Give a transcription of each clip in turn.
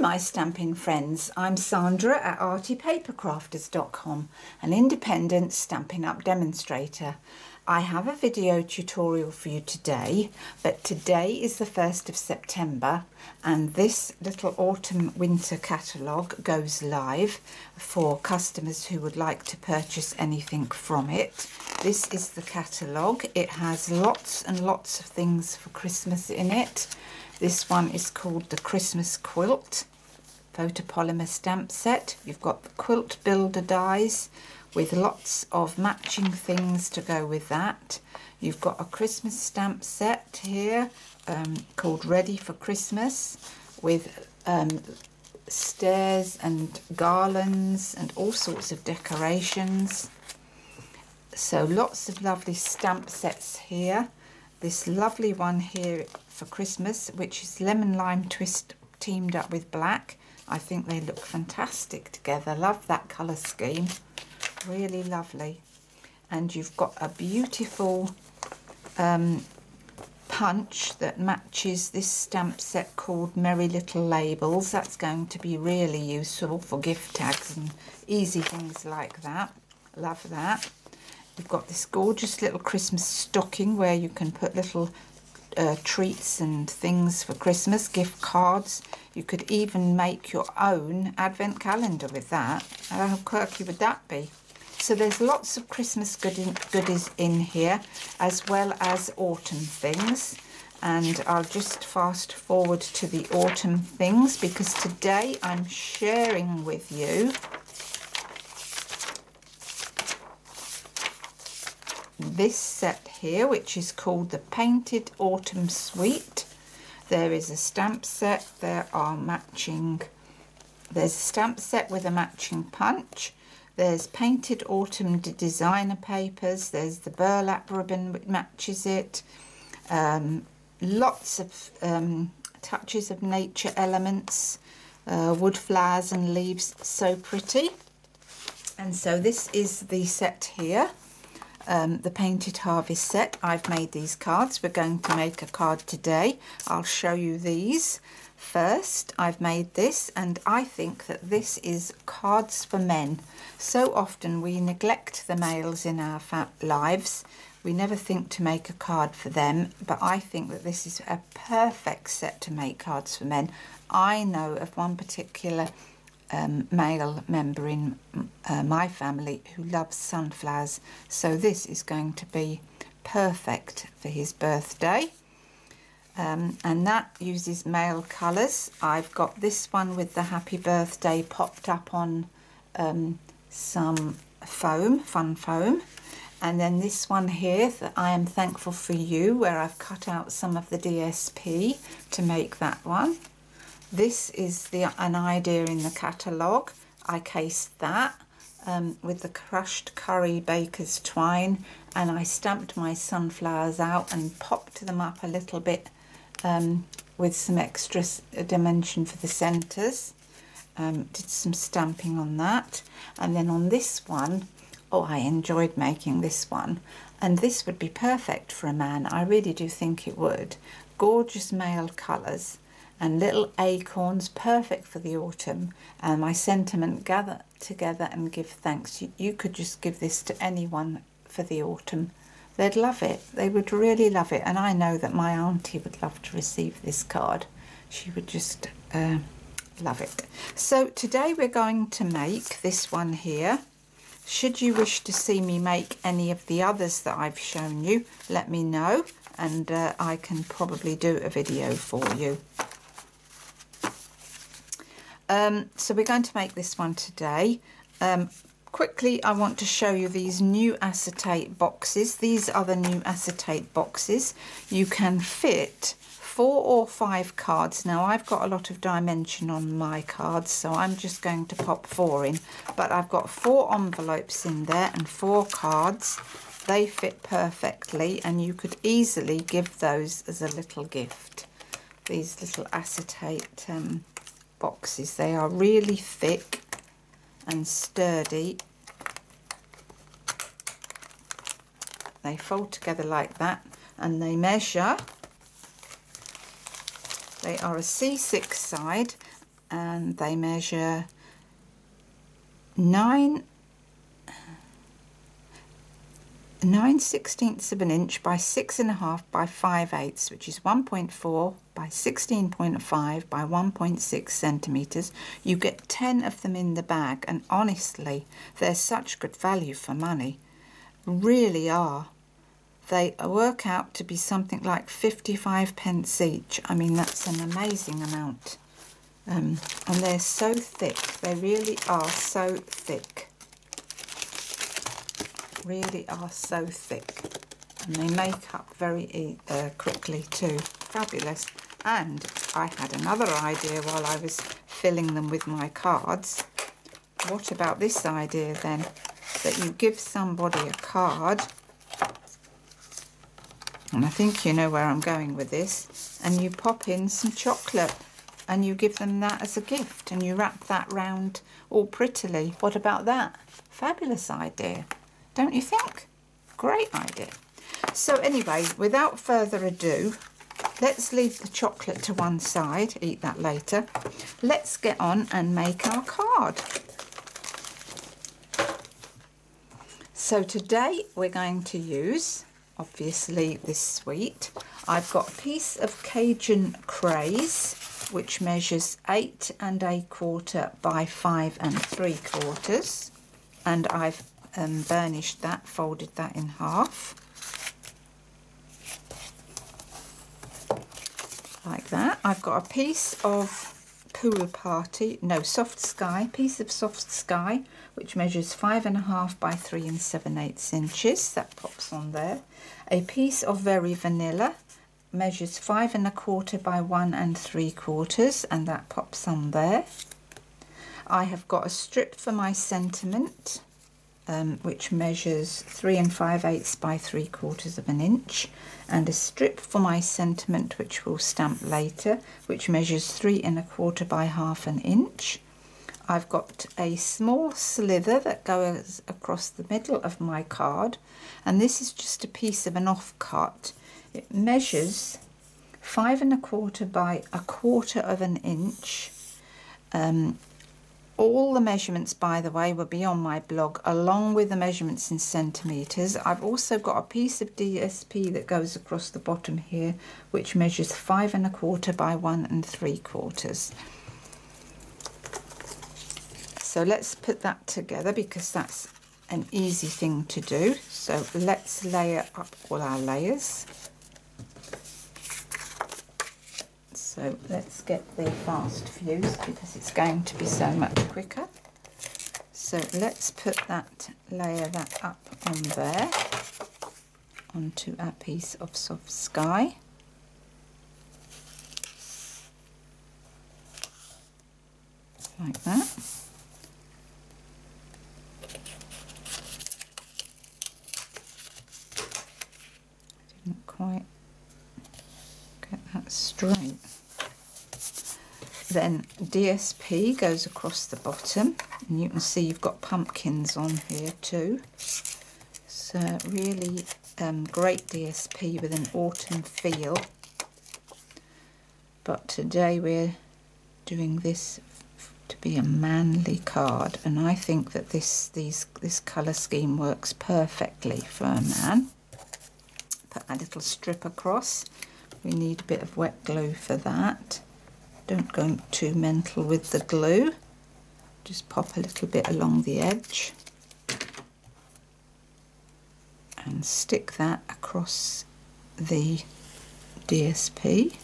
Hi my stamping friends, I'm Sandra at artypapercrafters.com, an independent Stampin' Up demonstrator. I have a video tutorial for you today, but today is the 1st of September and this little autumn winter catalogue goes live for customers who would like to purchase anything from it. This is the catalogue. It has lots and lots of things for Christmas in it. This one is called the Christmas Quilt, photopolymer stamp set. You've got the quilt builder dies with lots of matching things to go with that. You've got a Christmas stamp set here called Ready for Christmas with stairs and garlands and all sorts of decorations. So lots of lovely stamp sets here. This lovely one here for Christmas, which is Lemon Lime Twist teamed up with black. I think they look fantastic together. Love that colour scheme. Really lovely. And you've got a beautiful punch that matches this stamp set called Merry Little Labels. That's going to be really useful for gift tags and easy things like that. Love that. We've got this gorgeous little Christmas stocking where you can put little treats and things for Christmas, gift cards. You could even make your own advent calendar with that. How quirky would that be? So there's lots of Christmas goodies in here, as well as autumn things. And I'll just fast forward to the autumn things because today I'm sharing with you this set here, which is called the Painted Autumn Suite. There is a stamp set, there's a stamp set with a matching punch, there's Painted Autumn Designer Papers, there's the burlap ribbon which matches it, lots of touches of nature elements, wood flowers and leaves, so pretty. And so this is the set here. The Painted Harvest set. I've made these cards. We're going to make a card today. I'll show you these first. I've made this and I think that this is cards for men. So often we neglect the males in our lives. We never think to make a card for them, but I think that this is a perfect set to make cards for men. I know of one particular male member in my family who loves sunflowers, so this is going to be perfect for his birthday. And that uses male colours. I've got this one with the happy birthday popped up on some foam, fun foam, and then this one here that I am thankful for you, where I've cut out some of the DSP to make that one. This is an idea in the catalogue. I cased that with the Crushed Curry baker's twine, and I stamped my sunflowers out and popped them up a little bit with some extra dimension for the centres. Did some stamping on that, and then on this one, oh, I enjoyed making this one, and this would be perfect for a man. I really do think it would. Gorgeous male colours and little acorns, perfect for the autumn. And my sentiment, gather together and give thanks. You could just give this to anyone for the autumn. They'd love it. They would really love it. And I know that my auntie would love to receive this card. She would just love it. So today we're going to make this one here. Should you wish to see me make any of the others that I've shown you, let me know, and I can probably do a video for you. So we're going to make this one today. Quickly, I want to show you these new acetate boxes. These are the new acetate boxes. You can fit 4 or 5 cards. Now, I've got a lot of dimension on my cards, so I'm just going to pop 4 in. But I've got 4 envelopes in there and 4 cards. They fit perfectly, and you could easily give those as a little gift. These little acetate boxes. They are really thick and sturdy. They fold together like that and they measure. They are a C6 side and they measure 9/16ths of an inch by 6.5 by 5/8, which is 1.4 by 16.5 by 1.6 centimeters. You get 10 of them in the bag, and honestly, they're such good value for money. Really are. They work out to be something like 55p each. I mean, that's an amazing amount. And they're so thick. They really are so thick. Really are so thick. And they make up very quickly too. Fabulous. And I had another idea while I was filling them with my cards. What about this idea then? That you give somebody a card. And I think you know where I'm going with this. And you pop in some chocolate and you give them that as a gift, and you wrap that round all prettily. What about that? Fabulous idea, don't you think? Great idea. So anyway, without further ado, let's leave the chocolate to one side, eat that later. Let's get on and make our card. So today we're going to use, obviously, this suite. I've got a piece of Cajun Craze, which measures 8 1/4 by 5 3/4, and I've burnished that, folded that in half like that. I've got a piece of soft sky, which measures 5.5 by 3 7/8 inches. That pops on there. A piece of Very Vanilla measures 5 1/4 by 1 3/4, and that pops on there. I have got a strip for my sentiment, which measures 3 5/8 by 3/4 inch, and a strip for my sentiment, which we'll stamp later, which measures 3 1/4 by 1/2 inch. I've got a small slither that goes across the middle of my card, and this is just a piece of an offcut. It measures 5 1/4 by 1/4 inch. All the measurements, by the way, will be on my blog, along with the measurements in centimetres. I've also got a piece of DSP that goes across the bottom here, which measures 5 1/4 by 1 3/4. So let's put that together, because that's an easy thing to do. So let's layer up all our layers. So let's get the fast fuse, because it's going to be so much quicker. So let's put that, layer that up on there, onto our piece of Soft Sky. Like that. Didn't quite get that straight. Then DSP goes across the bottom, and you can see you've got pumpkins on here too. So really great DSP with an autumn feel. But today we're doing this to be a manly card, and I think that this colour scheme works perfectly for a man. Put a little strip across. We need a bit of wet glue for that. Don't go too mental with the glue. Just pop a little bit along the edge and stick that across the DSP.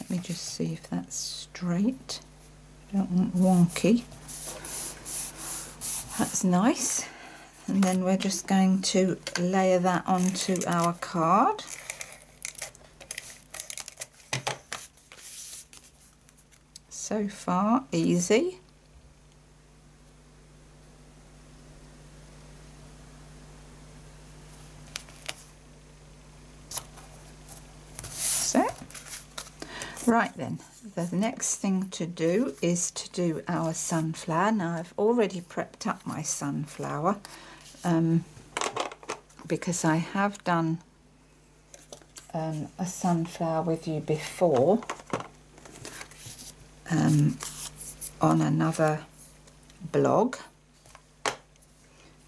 Let me just see if that's straight. I don't want wonky. That's nice. And then we're just going to layer that onto our card. So far, easy. So, right then, the next thing to do is to do our sunflower. Now, I've already prepped up my sunflower. because I have done a sunflower with you before on another blog.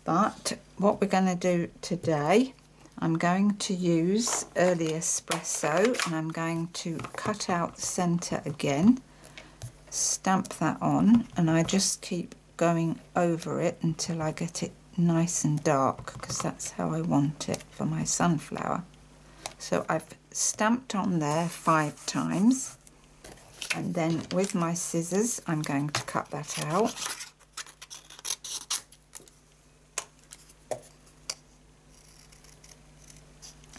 But what we're going to do today, I'm going to use Early Espresso and I'm going to cut out the centre again, stamp that on, and I just keep going over it until I get it nice and dark, because that's how I want it for my sunflower. So I've stamped on there 5 times, and then with my scissors I'm going to cut that out.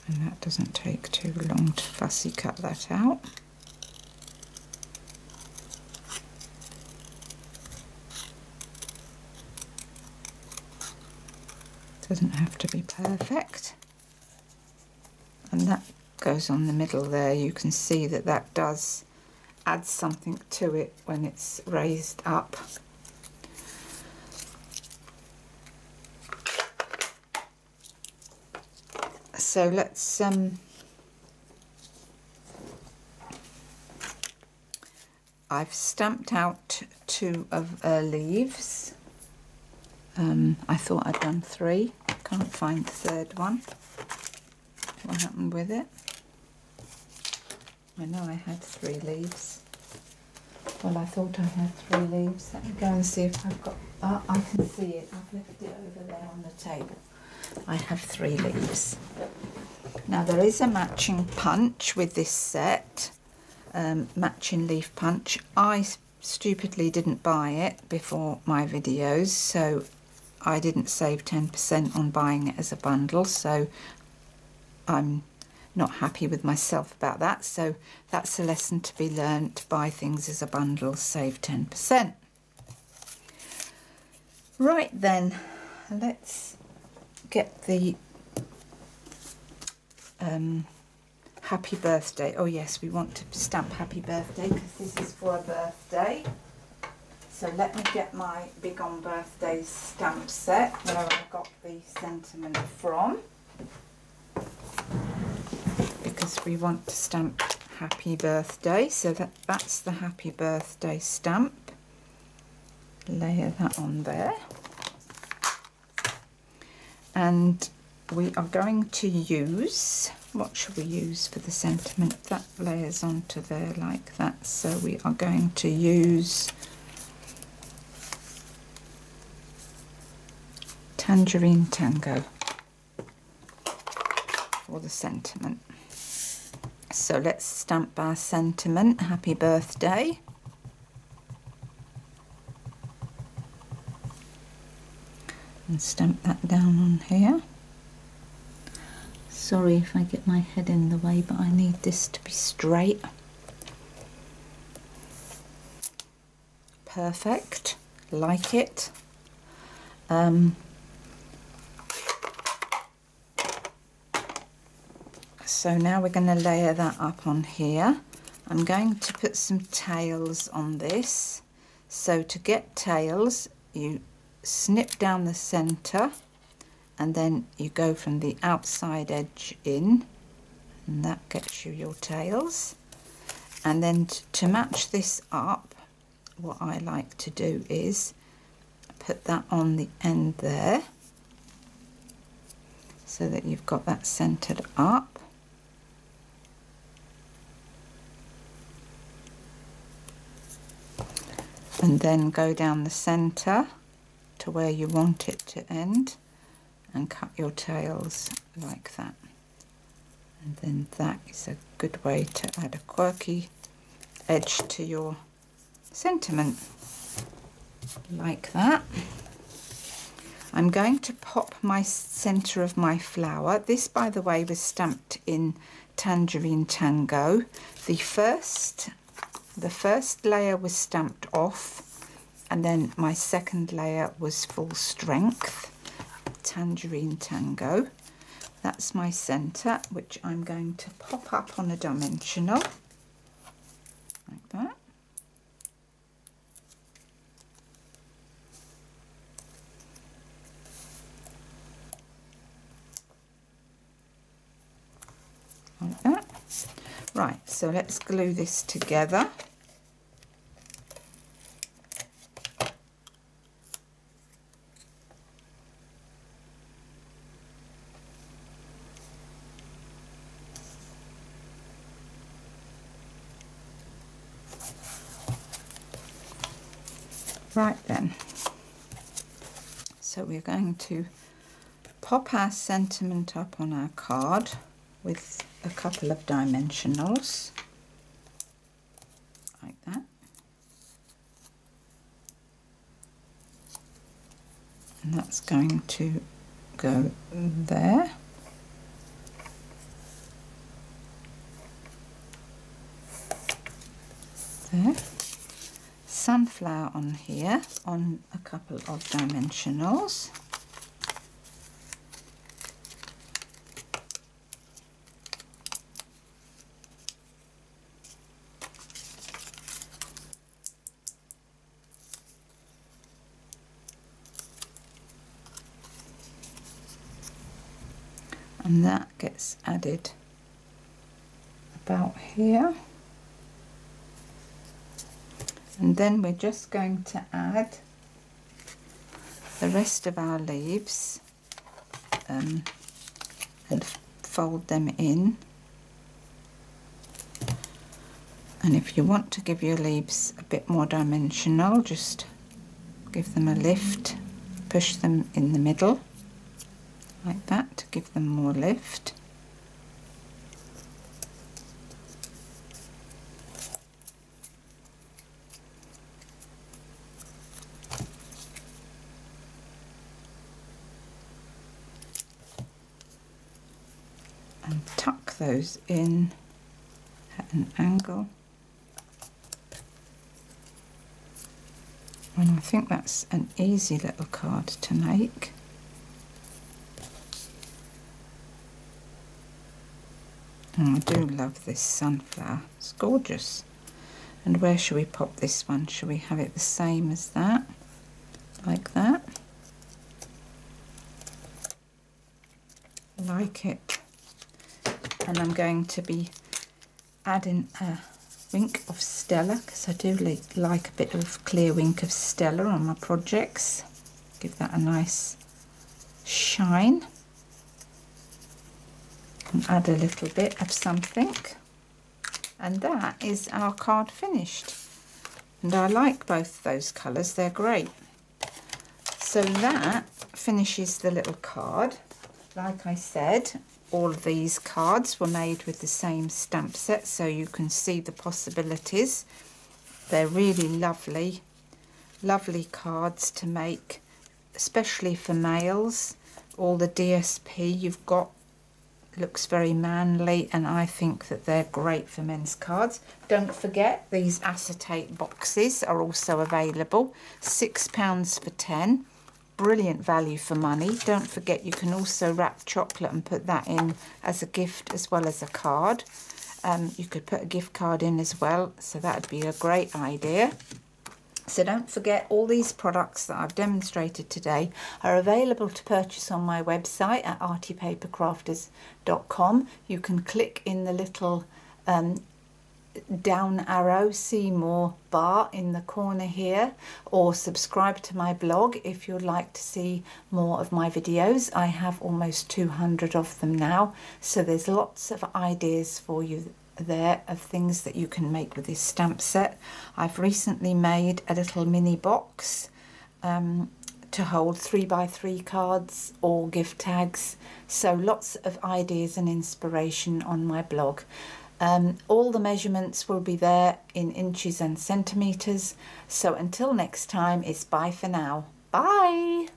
And that doesn't take too long to fussy cut that out. Doesn't have to be perfect. And that goes on the middle there. You can see that that does add something to it when it's raised up. So let's I've stamped out 2 of her leaves. I thought I'd done 3, can't find the 3rd one. What happened with it? I know I had 3 leaves. Well, I thought I had 3 leaves. Let me go and see if I've got... Oh, I can see it. I've left it over there on the table. I have 3 leaves. Now there is a matching punch with this set, matching leaf punch. I stupidly didn't buy it before my videos, so I didn't save 10% on buying it as a bundle, so I'm not happy with myself about that. So that's a lesson to be learned, to buy things as a bundle, save 10%. Right then, let's get the happy birthday. Oh yes, we want to stamp happy birthday because this is for a birthday. So let me get my Big On Birthday stamp set where I got the sentiment from, because we want to stamp happy birthday. So that's the happy birthday stamp. Layer that on there. And we are going to use, what should we use for the sentiment? That layers onto there like that. So we are going to use Tangerine Tango for the sentiment. So let's stamp our sentiment, happy birthday. And stamp that down on here. Sorry if I get my head in the way, but I need this to be straight. Perfect, like it. So now we're going to layer that up on here. I'm going to put some tails on this. So to get tails, you snip down the centre and then you go from the outside edge in, and that gets you your tails. And then to match this up, what I like to do is put that on the end there so that you've got that centred up. And then go down the centre to where you want it to end and cut your tails like that. And then that is a good way to add a quirky edge to your sentiment, like that. I'm going to pop my centre of my flower. This, by the way, was stamped in Tangerine Tango. The first layer was stamped off, and then my 2nd layer was full strength, Tangerine Tango. That's my centre, which I'm going to pop up on a dimensional, like that. Right, so let's glue this together. Right then, so we're going to pop our sentiment up on our card with a couple of dimensionals, like that. And that's going to go there. There. Sunflower on here, on a couple of dimensionals. And that gets added about here. And then we're just going to add the rest of our leaves and fold them in. And if you want to give your leaves a bit more dimensional, just give them a lift, push them in the middle like that to give them more lift. Those in at an angle, and I think that's an easy little card to make. And I do love this sunflower, it's gorgeous. And where should we pop this one? Should we have it the same as that, like that? Like it. And I'm going to be adding a Wink of Stella, because I do like a bit of clear Wink of Stella on my projects. Give that a nice shine. And add a little bit of something. And that is our card finished. And I like both those colours, they're great. So that finishes the little card. Like I said, all of these cards were made with the same stamp set, so you can see the possibilities. They're really lovely, lovely cards to make, especially for males. All the DSP you've got looks very manly, and I think that they're great for men's cards. Don't forget, these acetate boxes are also available, £6 for 10. Brilliant value for money. Don't forget, you can also wrap chocolate and put that in as a gift as well as a card. You could put a gift card in as well, so that would be a great idea. So don't forget, all these products that I've demonstrated today are available to purchase on my website at artypapercrafters.com. You can click in the little down arrow, see more bar in the corner here, or subscribe to my blog if you'd like to see more of my videos. I have almost 200 of them now, so there's lots of ideas for you there of things that you can make with this stamp set. I've recently made a little mini box to hold 3x3 cards or gift tags, so lots of ideas and inspiration on my blog. All the measurements will be there in inches and centimetres. So until next time, it's bye for now. Bye!